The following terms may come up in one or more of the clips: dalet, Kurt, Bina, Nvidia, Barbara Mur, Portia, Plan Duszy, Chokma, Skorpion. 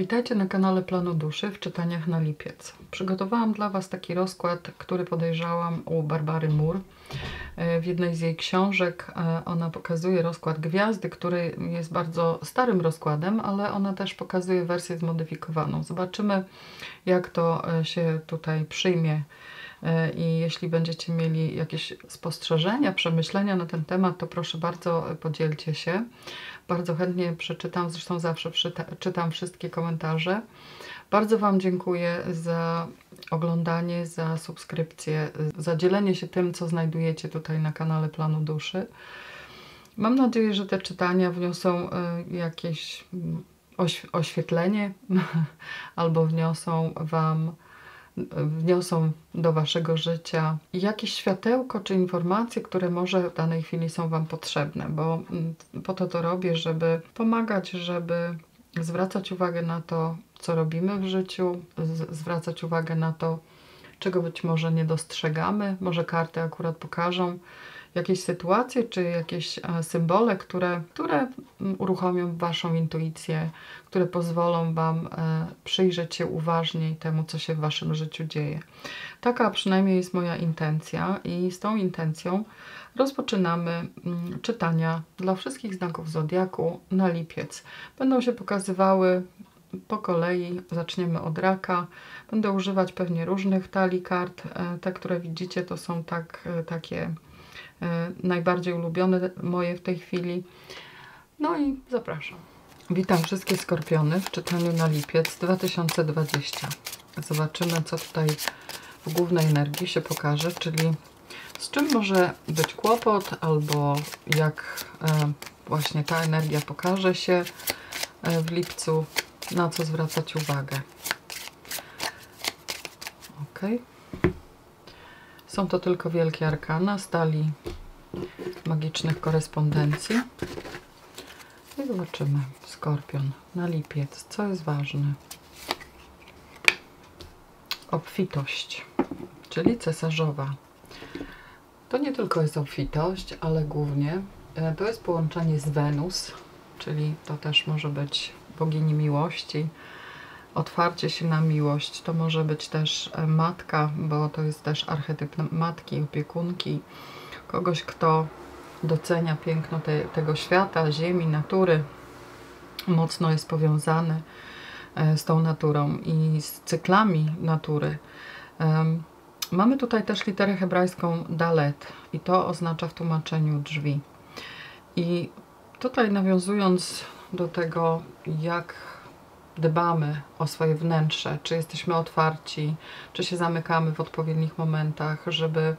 Witajcie na kanale Planu Duszy w czytaniach na lipiec. Przygotowałam dla Was taki rozkład, który podejrzałam u Barbary Mur. W jednej z jej książek ona pokazuje rozkład gwiazdy, który jest bardzo starym rozkładem, ale ona też pokazuje wersję zmodyfikowaną. Zobaczymy, jak to się tutaj przyjmie. I jeśli będziecie mieli jakieś spostrzeżenia, przemyślenia na ten temat, to proszę bardzo, podzielcie się. Bardzo chętnie przeczytam, zresztą zawsze czytam wszystkie komentarze. Bardzo Wam dziękuję za oglądanie, za subskrypcję, za dzielenie się tym, co znajdujecie tutaj na kanale Planu Duszy. Mam nadzieję, że te czytania wniosą jakieś oświetlenie albo wniosą do Waszego życia jakieś światełko czy informacje, które może w danej chwili są Wam potrzebne, bo po to robię, żeby pomagać, żeby zwracać uwagę na to, co robimy w życiu, zwracać uwagę na to, czego być może nie dostrzegamy. Może karty akurat pokażą jakieś sytuacje czy jakieś symbole, które uruchomią Waszą intuicję, które pozwolą Wam przyjrzeć się uważniej temu, co się w Waszym życiu dzieje. Taka przynajmniej jest moja intencja i z tą intencją rozpoczynamy czytania dla wszystkich znaków Zodiaku na lipiec. Będą się pokazywały po kolei, zaczniemy od Raka. Będę używać pewnie różnych talii kart. Te, które widzicie, to są takie najbardziej ulubione moje w tej chwili. No i zapraszam. Witam wszystkie Skorpiony w czytaniu na lipiec 2020. Zobaczymy, co tutaj w głównej energii się pokaże, czyli z czym może być kłopot, albo jak właśnie ta energia pokaże się w lipcu, na co zwracać uwagę. Ok. Są to tylko wielkie arkana z talii magicznych korespondencji. I zobaczymy, Skorpion na lipiec, co jest ważne. Obfitość, czyli cesarzowa. To nie tylko jest obfitość, ale głównie to jest połączenie z Wenus, czyli to też może być bogini miłości, otwarcie się na miłość. To może być też matka, bo to jest też archetyp matki, opiekunki, kogoś, kto docenia piękno tego świata, ziemi, natury, mocno jest powiązany z tą naturą i z cyklami natury. Mamy tutaj też literę hebrajską dalet i to oznacza w tłumaczeniu drzwi. I tutaj, nawiązując do tego, jak dbamy o swoje wnętrze, czy jesteśmy otwarci, czy się zamykamy w odpowiednich momentach, żeby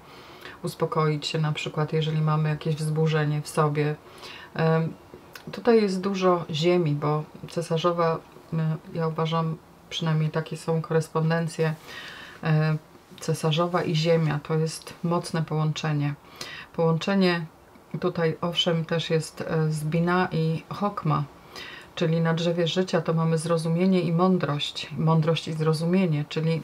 uspokoić się, na przykład jeżeli mamy jakieś wzburzenie w sobie. Tutaj jest dużo ziemi, bo cesarzowa, ja uważam, przynajmniej takie są korespondencje, cesarzowa i ziemia to jest mocne połączenie. Połączenie tutaj owszem też jest z Bina i Chokma, czyli na drzewie życia to mamy zrozumienie i mądrość. Mądrość i zrozumienie, czyli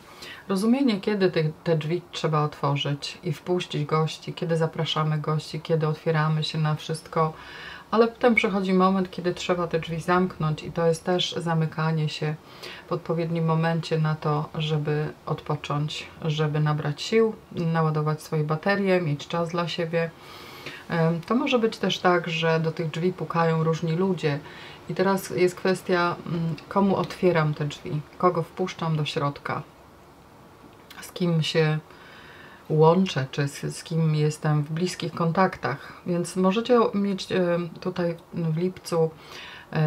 rozumienie, kiedy te drzwi trzeba otworzyć i wpuścić gości, kiedy zapraszamy gości, kiedy otwieramy się na wszystko, ale potem przychodzi moment, kiedy trzeba te drzwi zamknąć i to jest też zamykanie się w odpowiednim momencie na to, żeby odpocząć, żeby nabrać sił, naładować swoje baterie, mieć czas dla siebie. To może być też tak, że do tych drzwi pukają różni ludzie i teraz jest kwestia, komu otwieram te drzwi, kogo wpuszczam do środka, z kim się łączę, czy z kim jestem w bliskich kontaktach. Więc możecie mieć tutaj w lipcu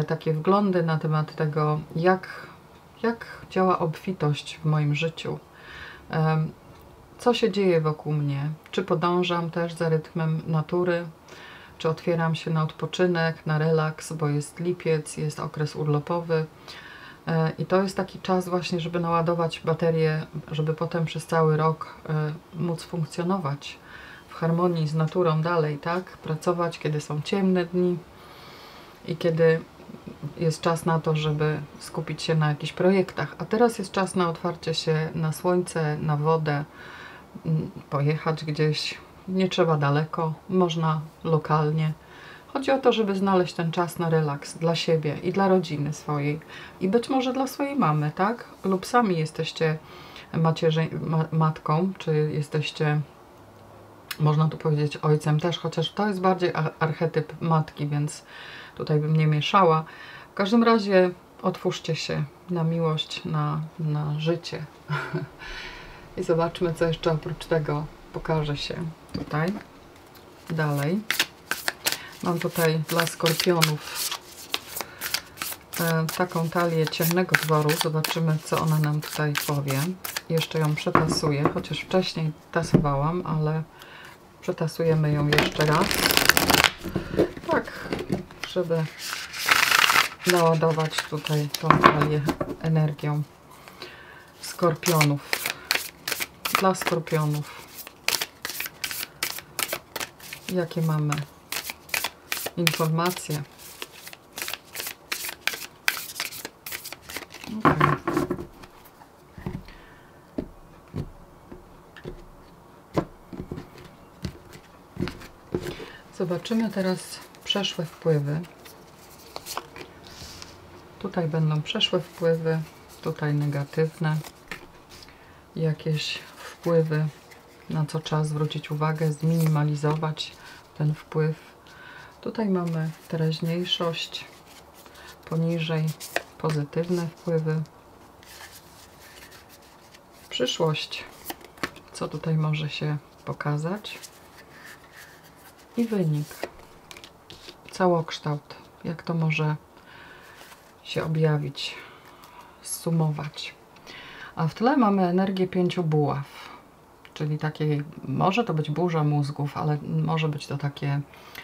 takie wglądy na temat tego, jak działa obfitość w moim życiu. Co się dzieje wokół mnie, czy podążam też za rytmem natury, czy otwieram się na odpoczynek, na relaks, bo jest lipiec, jest okres urlopowy i to jest taki czas właśnie, żeby naładować baterie, żeby potem przez cały rok móc funkcjonować w harmonii z naturą dalej, tak? Pracować, kiedy są ciemne dni i kiedy jest czas na to, żeby skupić się na jakichś projektach, a teraz jest czas na otwarcie się na słońce, na wodę, pojechać gdzieś, nie trzeba daleko, można lokalnie, Chodzi o to, żeby znaleźć ten czas na relaks dla siebie i dla rodziny swojej i być może dla swojej mamy, tak? Lub sami jesteście matką, czy jesteście, można tu powiedzieć, ojcem też, chociaż to jest bardziej archetyp matki, więc tutaj bym nie mieszała. W każdym razie otwórzcie się na miłość, na życie. I zobaczmy, co jeszcze oprócz tego pokaże się tutaj. Dalej. Mam tutaj dla skorpionów taką talię ciemnego dworu. Zobaczymy, co ona nam tutaj powie. Jeszcze ją przetasuję, chociaż wcześniej tasowałam, ale przetasujemy ją jeszcze raz. Tak, żeby naładować tutaj tą talię energią skorpionów. Dla skorpionów. Jakie mamy informacje? Okay. Zobaczymy teraz przeszłe wpływy. Tutaj będą przeszłe wpływy, tutaj negatywne. Jakieś wpływy, na co trzeba zwrócić uwagę, zminimalizować ten wpływ. Tutaj mamy teraźniejszość, poniżej pozytywne wpływy. Przyszłość, co tutaj może się pokazać. I wynik, całokształt, jak to może się objawić, zsumować. A w tle mamy energię 5 buław, czyli takiej, może to być burza mózgów, ale może być to takie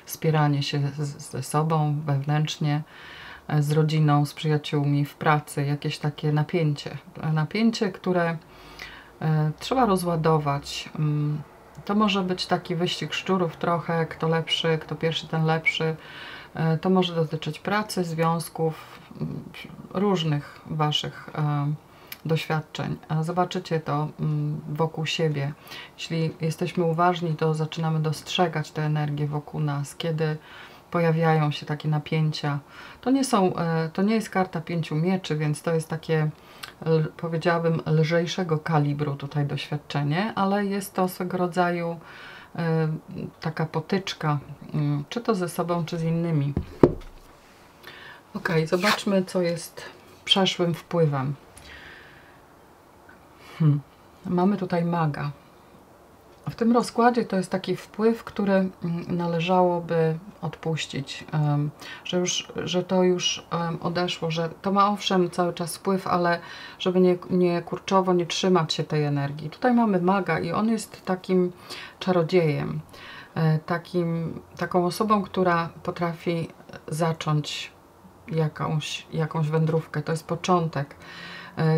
spieranie się ze sobą, wewnętrznie, z rodziną, z przyjaciółmi, w pracy, jakieś takie napięcie. Napięcie, które trzeba rozładować. To może być taki wyścig szczurów trochę, kto lepszy, kto pierwszy, ten lepszy. To może dotyczyć pracy, związków, różnych waszych doświadczeń. Zobaczycie to wokół siebie. Jeśli jesteśmy uważni, to zaczynamy dostrzegać tę energię wokół nas, kiedy pojawiają się takie napięcia. To nie jest karta 5 mieczy, więc to jest takie, powiedziałabym, lżejszego kalibru tutaj doświadczenie, ale jest to swego rodzaju taka potyczka, czy to ze sobą, czy z innymi. Ok, zobaczmy, co jest przeszłym wpływem. Mamy tutaj maga. W tym rozkładzie to jest taki wpływ, który należałoby odpuścić, że to już odeszło, że to ma owszem cały czas wpływ, ale żeby nie kurczowo nie trzymać się tej energii. Tutaj mamy maga i on jest takim czarodziejem, taką osobą, która potrafi zacząć jakąś wędrówkę. To jest początek.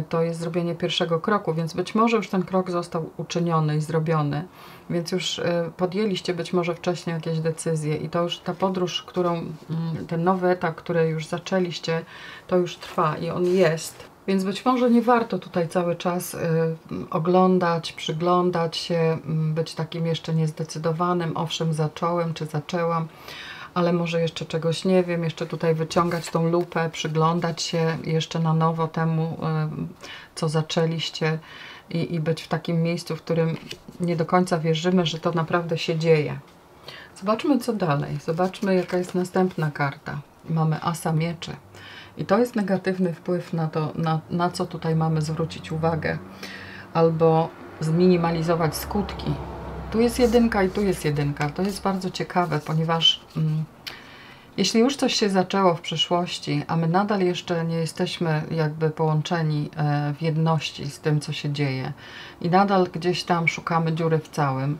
To jest zrobienie pierwszego kroku, więc być może już ten krok został uczyniony i zrobiony, więc już podjęliście być może wcześniej jakieś decyzje i to już ta podróż, ten nowy etap, który już zaczęliście, to już trwa i on jest. Więc być może nie warto tutaj cały czas oglądać, przyglądać się, być takim jeszcze niezdecydowanym, owszem zacząłem czy zaczęłam, ale może jeszcze czegoś nie wiem, jeszcze tutaj wyciągać tą lupę, przyglądać się jeszcze na nowo temu, co zaczęliście i być w takim miejscu, w którym nie do końca wierzymy, że to naprawdę się dzieje. Zobaczmy, co dalej. Zobaczmy, jaka jest następna karta. Mamy Asa mieczy. I to jest negatywny wpływ na to, na co tutaj mamy zwrócić uwagę. Albo zminimalizować skutki. Tu jest jedynka i tu jest jedynka. To jest bardzo ciekawe, ponieważ jeśli już coś się zaczęło w przyszłości, a my nadal jeszcze nie jesteśmy jakby połączeni w jedności z tym, co się dzieje i nadal gdzieś tam szukamy dziury w całym,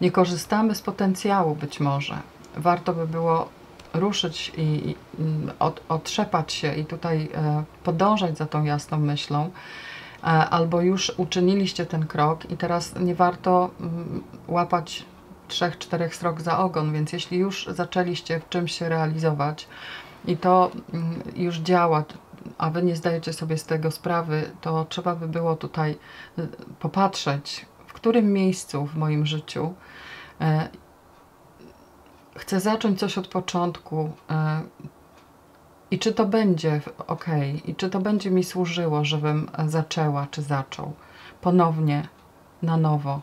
nie korzystamy z potencjału być może. Warto by było ruszyć i otrzepać się i tutaj podążać za tą jasną myślą. Albo już uczyniliście ten krok i teraz nie warto łapać 3-4 srok za ogon, więc jeśli już zaczęliście w czymś się realizować i to już działa, a wy nie zdajecie sobie z tego sprawy, to trzeba by było tutaj popatrzeć, w którym miejscu w moim życiu chcę zacząć coś od początku i czy to będzie ok, i czy to będzie mi służyło, żebym zaczęła czy zaczął ponownie, na nowo.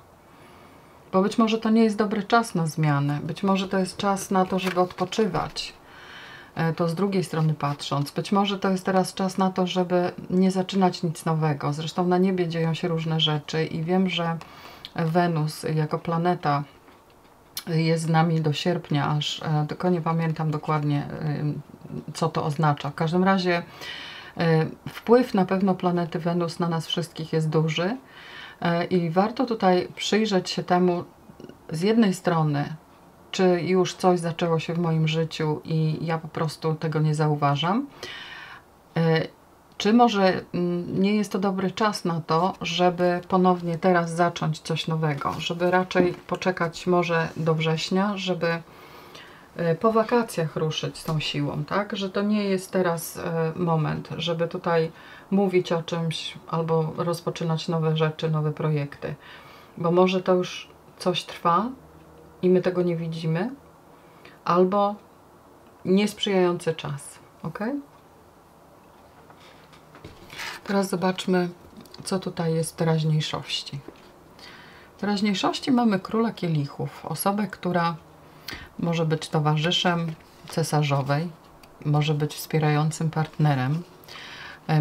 Bo być może to nie jest dobry czas na zmianę, być może to jest czas na to, żeby odpoczywać, to z drugiej strony patrząc. Być może to jest teraz czas na to, żeby nie zaczynać nic nowego. Zresztą na niebie dzieją się różne rzeczy i wiem, że Wenus jako planeta jest z nami do sierpnia, aż tylko nie pamiętam dokładnie, co to oznacza. W każdym razie wpływ na pewno planety Wenus na nas wszystkich jest duży i warto tutaj przyjrzeć się temu z jednej strony, czy już coś zaczęło się w moim życiu i ja po prostu tego nie zauważam, czy może nie jest to dobry czas na to, żeby ponownie teraz zacząć coś nowego, żeby raczej poczekać może do września, żeby po wakacjach ruszyć z tą siłą, tak? Że to nie jest teraz moment, żeby tutaj mówić o czymś albo rozpoczynać nowe rzeczy, nowe projekty, bo może to już coś trwa i my tego nie widzimy, albo niesprzyjający czas, ok? Teraz zobaczmy, co tutaj jest w teraźniejszości. W teraźniejszości mamy króla kielichów, osobę, która może być towarzyszem cesarzowej, może być wspierającym partnerem,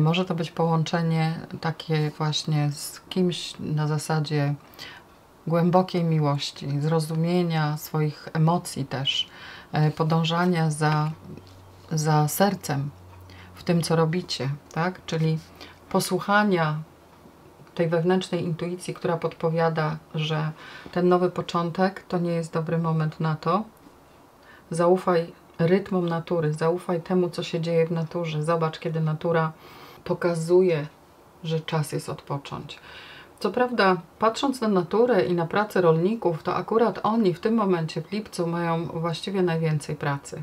może to być połączenie takie właśnie z kimś na zasadzie głębokiej miłości, zrozumienia swoich emocji też, podążania za sercem w tym, co robicie, tak? Czyli posłuchania tej wewnętrznej intuicji, która podpowiada, że ten nowy początek to nie jest dobry moment na to. Zaufaj rytmom natury, zaufaj temu, co się dzieje w naturze. Zobacz, kiedy natura pokazuje, że czas jest odpocząć. Co prawda, patrząc na naturę i na pracę rolników, to akurat oni w tym momencie, w lipcu, mają właściwie najwięcej pracy.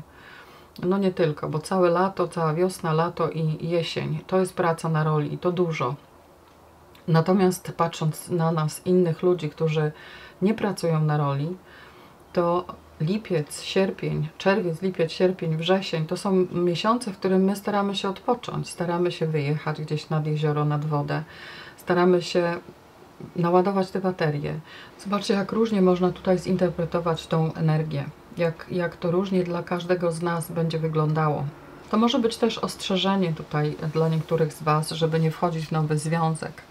No nie tylko, bo całe lato, cała wiosna, lato i jesień to jest praca na roli i to dużo. Natomiast patrząc na nas, innych ludzi, którzy nie pracują na roli, to lipiec, sierpień, czerwiec, lipiec, sierpień, wrzesień to są miesiące, w którym my staramy się odpocząć, staramy się wyjechać gdzieś nad jezioro, nad wodę, staramy się naładować te baterie. Zobaczcie, jak różnie można tutaj zinterpretować tą energię, jak to różnie dla każdego z nas będzie wyglądało. To może być też ostrzeżenie tutaj dla niektórych z Was, żeby nie wchodzić w nowy związek,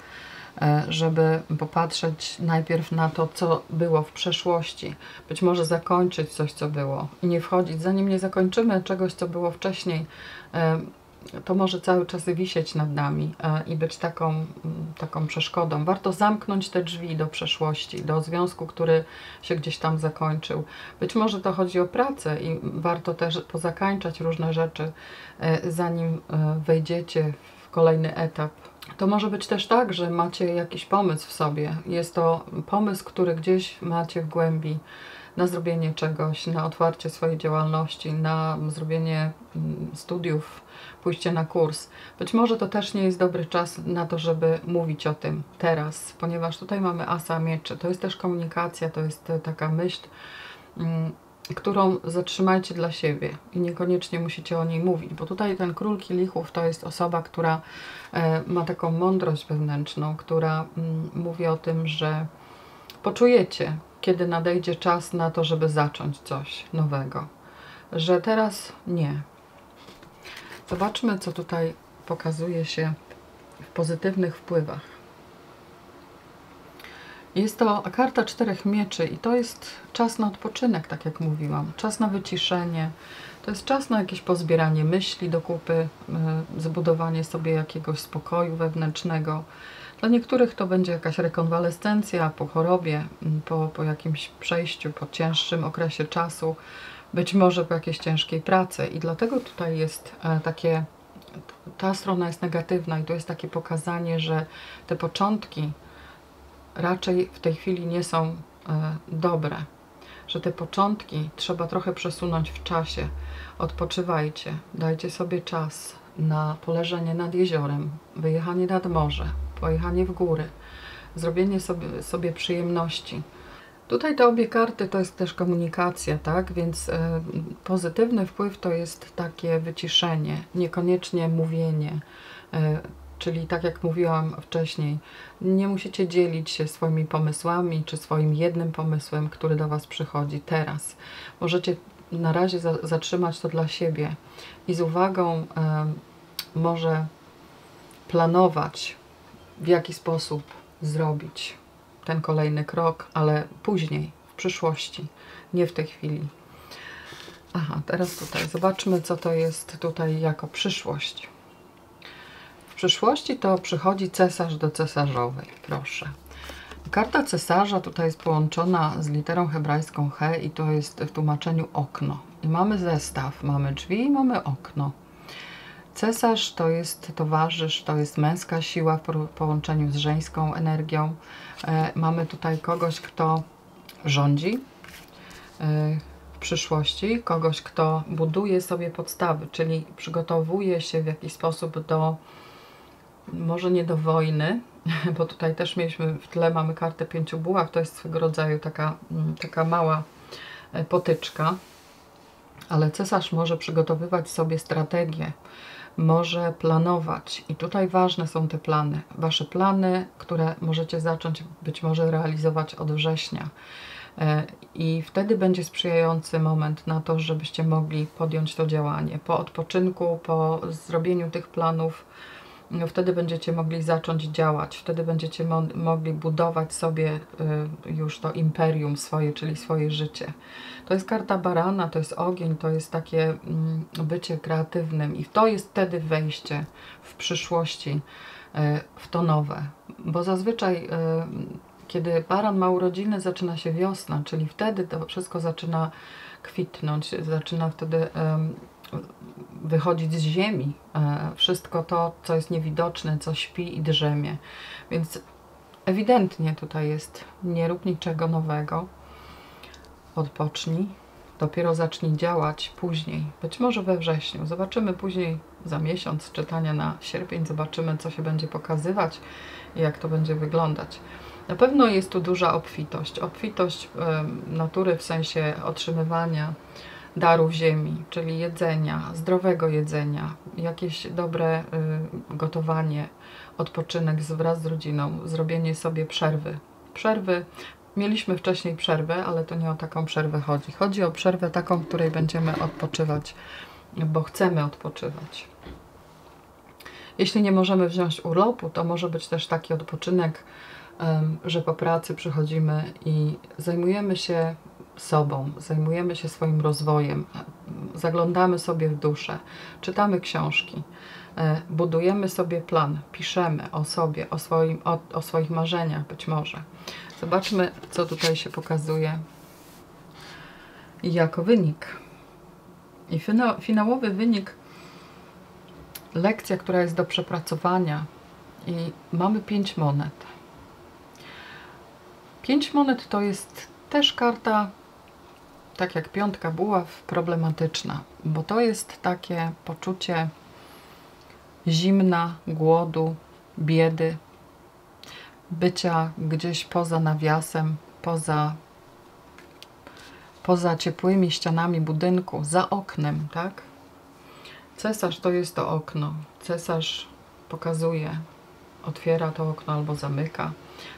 żeby popatrzeć najpierw na to, co było w przeszłości. Być może zakończyć coś, co było i nie wchodzić. Zanim nie zakończymy czegoś, co było wcześniej, to może cały czas wisieć nad nami i być taką przeszkodą. Warto zamknąć te drzwi do przeszłości, do związku, który się gdzieś tam zakończył. Być może to chodzi o pracę i warto też pozakańczać różne rzeczy, zanim wejdziecie w kolejny etap. To może być też tak, że macie jakiś pomysł w sobie. Jest to pomysł, który gdzieś macie w głębi na zrobienie czegoś, na otwarcie swojej działalności, na zrobienie studiów, pójście na kurs. Być może to też nie jest dobry czas na to, żeby mówić o tym teraz, ponieważ tutaj mamy asa mieczy. To jest też komunikacja, to jest taka myśl, którą zatrzymajcie dla siebie i niekoniecznie musicie o niej mówić, bo tutaj ten król kielichów to jest osoba, która ma taką mądrość wewnętrzną, która mówi o tym, że poczujecie, kiedy nadejdzie czas na to, żeby zacząć coś nowego, że teraz nie. Zobaczmy, co tutaj pokazuje się w pozytywnych wpływach. Jest to karta 4 mieczy i to jest czas na odpoczynek, tak jak mówiłam, czas na wyciszenie, to jest czas na jakieś pozbieranie myśli do kupy, zbudowanie sobie jakiegoś spokoju wewnętrznego. Dla niektórych to będzie jakaś rekonwalescencja po chorobie, po jakimś przejściu, po cięższym okresie czasu, być może po jakiejś ciężkiej pracy i dlatego tutaj jest takie, ta strona jest negatywna i to jest takie pokazanie, że te początki raczej w tej chwili nie są dobre, że te początki trzeba trochę przesunąć w czasie. Odpoczywajcie, dajcie sobie czas na poleżenie nad jeziorem, wyjechanie nad morze, pojechanie w góry, zrobienie sobie przyjemności. Tutaj te obie karty to jest też komunikacja, tak? Więc pozytywny wpływ to jest takie wyciszenie, niekoniecznie mówienie. Czyli tak jak mówiłam wcześniej, nie musicie dzielić się swoimi pomysłami, czy swoim jednym pomysłem, który do Was przychodzi teraz. Możecie na razie zatrzymać to dla siebie i z uwagą może planować, w jaki sposób zrobić ten kolejny krok, ale później, w przyszłości, nie w tej chwili. Aha, teraz tutaj zobaczmy, co to jest tutaj jako przyszłość. W przyszłości to przychodzi cesarz do cesarzowej, proszę. Karta cesarza tutaj jest połączona z literą hebrajską He i to jest w tłumaczeniu okno. I mamy zestaw, mamy drzwi i mamy okno. Cesarz to jest towarzysz, to jest męska siła w połączeniu z żeńską energią. Mamy tutaj kogoś, kto rządzi w przyszłości, kogoś, kto buduje sobie podstawy, czyli przygotowuje się w jakiś sposób do, może nie do wojny, bo tutaj też mieliśmy, w tle mamy kartę 5 buław, to jest swego rodzaju taka mała potyczka, ale cesarz może przygotowywać sobie strategię, może planować i tutaj ważne są te plany, Wasze plany, które możecie zacząć być może realizować od września i wtedy będzie sprzyjający moment na to, żebyście mogli podjąć to działanie. Po odpoczynku, po zrobieniu tych planów, no wtedy będziecie mogli zacząć działać, wtedy będziecie mogli budować sobie już to imperium swoje, czyli swoje życie. To jest karta barana, to jest ogień, to jest takie bycie kreatywnym i to jest wtedy wejście w przyszłości w to nowe. Bo zazwyczaj, kiedy baran ma urodziny, zaczyna się wiosna, czyli wtedy to wszystko zaczyna kwitnąć, zaczyna wtedy wychodzić z ziemi, wszystko to, co jest niewidoczne, co śpi i drzemie. Więc ewidentnie tutaj jest, nie rób niczego nowego, odpocznij, dopiero zacznij działać później, być może we wrześniu, zobaczymy później za miesiąc czytania na sierpień, zobaczymy, co się będzie pokazywać i jak to będzie wyglądać. Na pewno jest tu duża obfitość, obfitość natury w sensie otrzymywania darów ziemi, czyli jedzenia, zdrowego jedzenia, jakieś dobre gotowanie, odpoczynek wraz z rodziną, zrobienie sobie przerwy. Mieliśmy wcześniej przerwę, ale to nie o taką przerwę chodzi. Chodzi o przerwę taką, w której będziemy odpoczywać, bo chcemy odpoczywać. Jeśli nie możemy wziąć urlopu, to może być też taki odpoczynek, że po pracy przychodzimy i zajmujemy się sobą, zajmujemy się swoim rozwojem, zaglądamy sobie w duszę, czytamy książki, budujemy sobie plan, piszemy o sobie, o swoich marzeniach być może. Zobaczmy, co tutaj się pokazuje jako wynik. I finałowy wynik, lekcja, która jest do przepracowania i mamy 5 monet. 5 monet to jest też karta, tak jak 5 buław, problematyczna, bo to jest takie poczucie zimna, głodu, biedy, bycia gdzieś poza nawiasem, poza ciepłymi ścianami budynku, za oknem, tak? Cesarz to jest to okno. Cesarz pokazuje, otwiera to okno albo zamyka.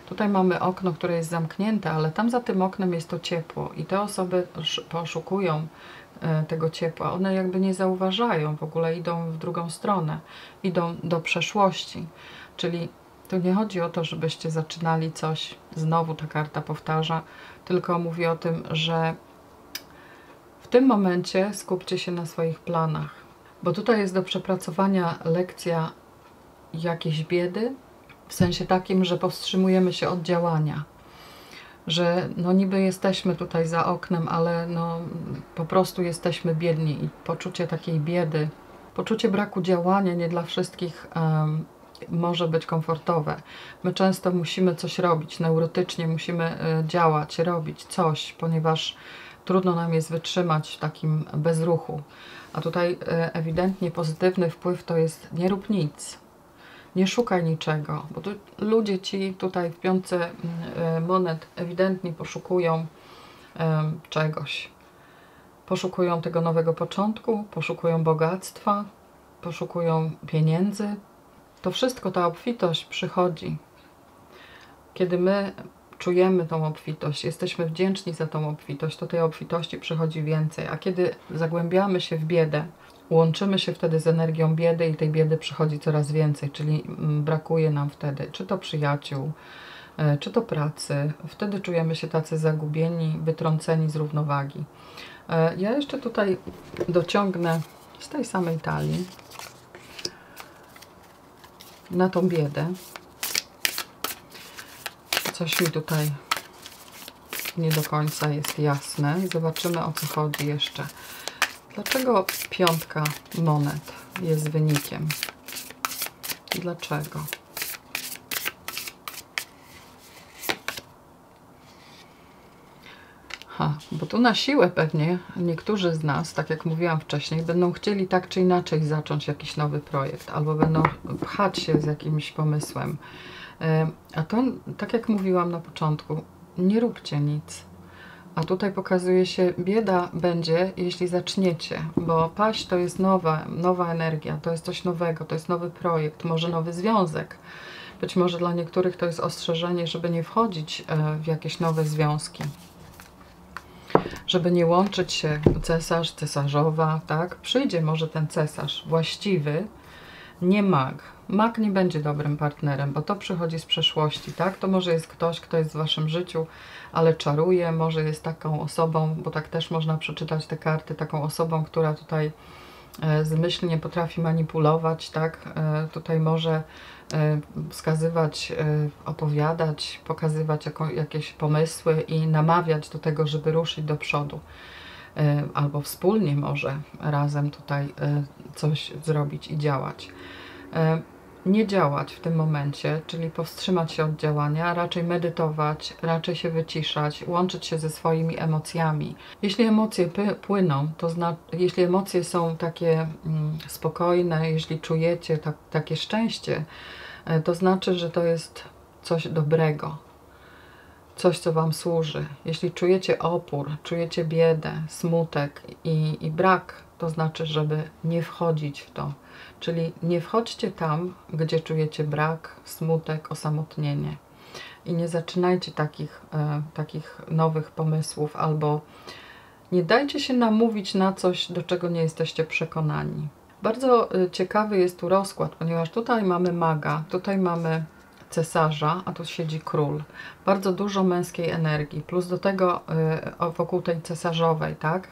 Tutaj mamy okno, które jest zamknięte, ale tam za tym oknem jest to ciepło i te osoby poszukują tego ciepła. One jakby nie zauważają, w ogóle idą w drugą stronę, idą do przeszłości. Czyli tu nie chodzi o to, żebyście zaczynali coś, znowu ta karta powtarza, tylko mówi o tym, że w tym momencie skupcie się na swoich planach, bo tutaj jest do przepracowania lekcja jakiejś biedy, w sensie takim, że powstrzymujemy się od działania, że no niby jesteśmy tutaj za oknem, ale no po prostu jesteśmy biedni i poczucie takiej biedy, poczucie braku działania nie dla wszystkich może być komfortowe. My często musimy coś robić, neurotycznie musimy działać, robić coś, ponieważ trudno nam jest wytrzymać w takim bezruchu. A tutaj ewidentnie pozytywny wpływ to jest nie rób nic. nie szukaj niczego, bo ludzie ci tutaj w piątce monet ewidentnie poszukują czegoś. Poszukują tego nowego początku, poszukują bogactwa, poszukują pieniędzy. To wszystko, ta obfitość przychodzi. Kiedy my czujemy tą obfitość, jesteśmy wdzięczni za tą obfitość, to tej obfitości przychodzi więcej. A kiedy zagłębiamy się w biedę, łączymy się wtedy z energią biedy i tej biedy przychodzi coraz więcej, czyli brakuje nam wtedy czy to przyjaciół, czy to pracy. Wtedy czujemy się tacy zagubieni, wytrąceni z równowagi. Ja jeszcze tutaj dociągnę z tej samej talii na tą biedę. Coś mi tutaj nie do końca jest jasne. Zobaczymy, o co chodzi jeszcze. Dlaczego piątka monet jest wynikiem? Dlaczego? Ha, bo tu na siłę pewnie niektórzy z nas, tak jak mówiłam wcześniej, będą chcieli tak czy inaczej zacząć jakiś nowy projekt, albo będą pchać się z jakimś pomysłem. A to, tak jak mówiłam na początku, nie róbcie nic. A tutaj pokazuje się, bieda będzie, jeśli zaczniecie, bo paść to jest nowa energia, to jest coś nowego, to jest nowy projekt, może nowy związek. Być może dla niektórych to jest ostrzeżenie, żeby nie wchodzić w jakieś nowe związki. Żeby nie łączyć się cesarz, cesarzowa, tak? Przyjdzie może ten cesarz właściwy, nie mag. Mag nie będzie dobrym partnerem, bo to przychodzi z przeszłości, tak? To może jest ktoś, kto jest w waszym życiu, ale czaruje, może jest taką osobą, bo tak też można przeczytać te karty, taką osobą, która tutaj zmyślnie potrafi manipulować, tak? Tutaj może wskazywać, opowiadać, pokazywać jakieś pomysły i namawiać do tego, żeby ruszyć do przodu. Albo wspólnie może razem tutaj coś zrobić i działać. Nie działać w tym momencie, czyli powstrzymać się od działania, raczej medytować, raczej się wyciszać, łączyć się ze swoimi emocjami. Jeśli emocje płyną, to znaczy, jeśli emocje są takie spokojne, jeśli czujecie takie szczęście, to znaczy, że to jest coś dobrego, coś, co wam służy. Jeśli czujecie opór, czujecie biedę, smutek i brak, to znaczy, żeby nie wchodzić w to. Czyli nie wchodźcie tam, gdzie czujecie brak, smutek, osamotnienie. I nie zaczynajcie takich nowych pomysłów, albo nie dajcie się namówić na coś, do czego nie jesteście przekonani. Bardzo ciekawy jest tu rozkład, ponieważ tutaj mamy maga, tutaj mamy cesarza, a tu siedzi król. Bardzo dużo męskiej energii, plus do tego wokół tej cesarzowej, tak?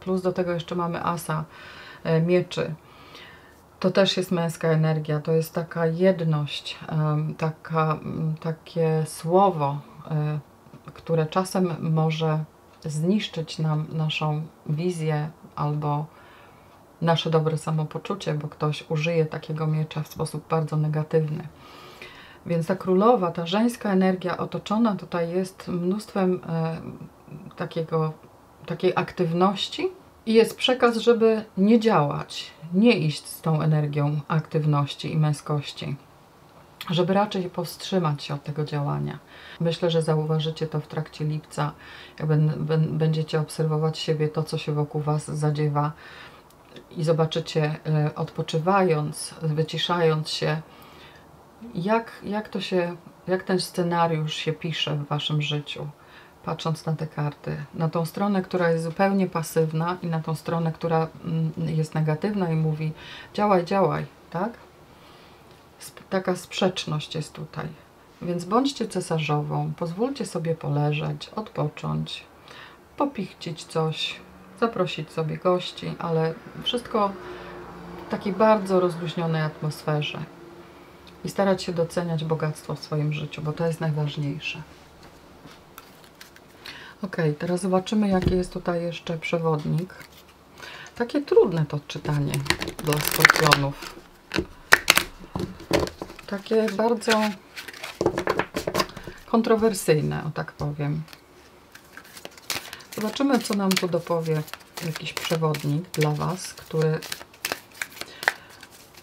Plus do tego jeszcze mamy asa mieczy. To też jest męska energia, to jest taka jedność, takie słowo, które czasem może zniszczyć nam naszą wizję albo nasze dobre samopoczucie, bo ktoś użyje takiego miecza w sposób bardzo negatywny. Więc ta królowa, ta żeńska energia otoczona tutaj jest mnóstwem takiej aktywności i jest przekaz, żeby nie działać, nie iść z tą energią aktywności i męskości, żeby raczej powstrzymać się od tego działania. Myślę, że zauważycie to w trakcie lipca, jak będziecie obserwować siebie, to co się wokół was zadziewa i zobaczycie, odpoczywając, wyciszając się, jak ten scenariusz się pisze w waszym życiu, patrząc na te karty, na tą stronę, która jest zupełnie pasywna i na tą stronę, która jest negatywna i mówi działaj, działaj, tak? Taka sprzeczność jest tutaj. Więc bądźcie cesarzową, pozwólcie sobie poleżeć, odpocząć, popichcić coś, zaprosić sobie gości, ale wszystko w takiej bardzo rozluźnionej atmosferze. I starać się doceniać bogactwo w swoim życiu, bo to jest najważniejsze. Ok, teraz zobaczymy, jaki jest tutaj jeszcze przewodnik. Takie trudne to czytanie dla skorpionów. Takie bardzo kontrowersyjne, o tak powiem. Zobaczymy, co nam tu dopowie jakiś przewodnik dla was, który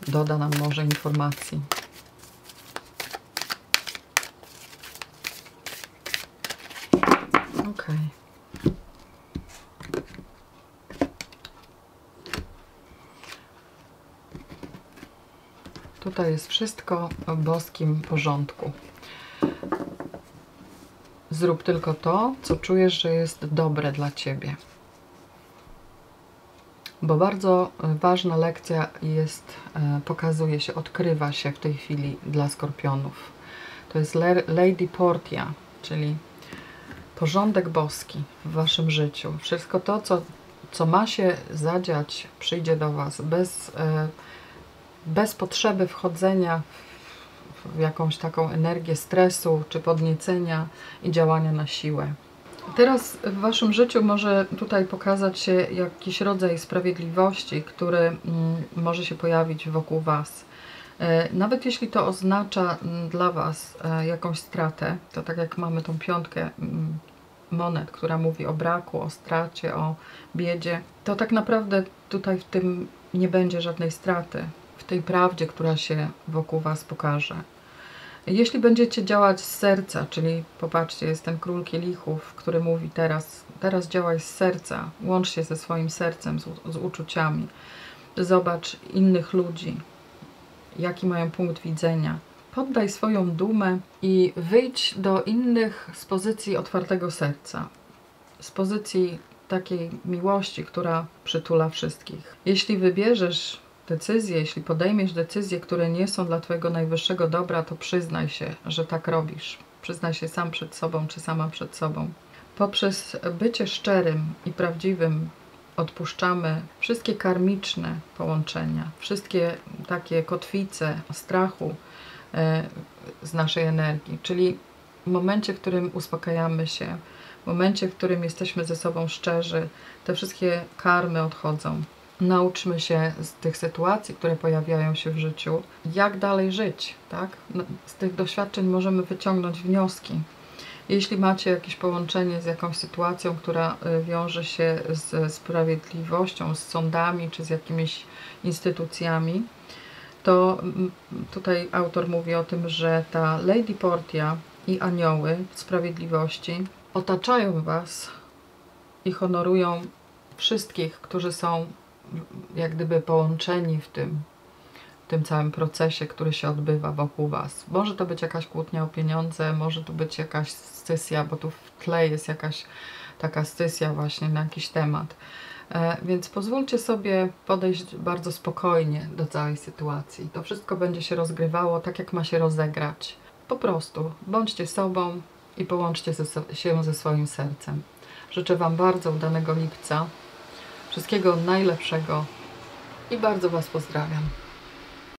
doda nam może informacji. Okej. Tutaj jest wszystko w boskim porządku. Zrób tylko to, co czujesz, że jest dobre dla Ciebie. Bo bardzo ważna lekcja jest, pokazuje się, odkrywa się w tej chwili dla skorpionów. To jest Lady Portia, czyli porządek boski w Waszym życiu. Wszystko to, co ma się zadziać, przyjdzie do Was bez potrzeby wchodzenia w jakąś taką energię stresu czy podniecenia i działania na siłę. Teraz w Waszym życiu może tutaj pokazać się jakiś rodzaj sprawiedliwości, który może się pojawić wokół Was. Nawet jeśli to oznacza dla Was jakąś stratę, to tak jak mamy tą piątkę monet, która mówi o braku, o stracie, o biedzie, to tak naprawdę tutaj w tym nie będzie żadnej straty, w tej prawdzie, która się wokół Was pokaże. Jeśli będziecie działać z serca, czyli popatrzcie, jest ten król kielichów, który mówi teraz działaj z serca, łącz się ze swoim sercem, z uczuciami, zobacz innych ludzi, jaki mają punkt widzenia. Poddaj swoją dumę i wyjdź do innych z pozycji otwartego serca, z pozycji takiej miłości, która przytula wszystkich. Jeśli wybierzesz decyzje, jeśli podejmiesz decyzje, które nie są dla Twojego najwyższego dobra, to przyznaj się, że tak robisz. Przyznaj się sam przed sobą, czy sama przed sobą. Poprzez bycie szczerym i prawdziwym odpuszczamy wszystkie karmiczne połączenia, wszystkie takie kotwice strachu z naszej energii, czyli w momencie, w którym uspokajamy się, w momencie, w którym jesteśmy ze sobą szczerzy, te wszystkie karmy odchodzą. Nauczmy się z tych sytuacji, które pojawiają się w życiu, jak dalej żyć, tak? Z tych doświadczeń możemy wyciągnąć wnioski. Jeśli macie jakieś połączenie z jakąś sytuacją, która wiąże się z sprawiedliwością, z sądami czy z jakimiś instytucjami, to tutaj autor mówi o tym, że ta Lady Portia i anioły sprawiedliwości otaczają Was i honorują wszystkich, którzy są jak gdyby połączeni w tym całym procesie, który się odbywa wokół Was. Może to być jakaś kłótnia o pieniądze, może to być jakaś scysja, bo tu w tle jest jakaś taka scysja właśnie na jakiś temat. Więc pozwólcie sobie podejść bardzo spokojnie do całej sytuacji. To wszystko będzie się rozgrywało tak, jak ma się rozegrać. Po prostu bądźcie sobą i połączcie się ze swoim sercem. Życzę Wam bardzo udanego lipca. Wszystkiego najlepszego i bardzo Was pozdrawiam.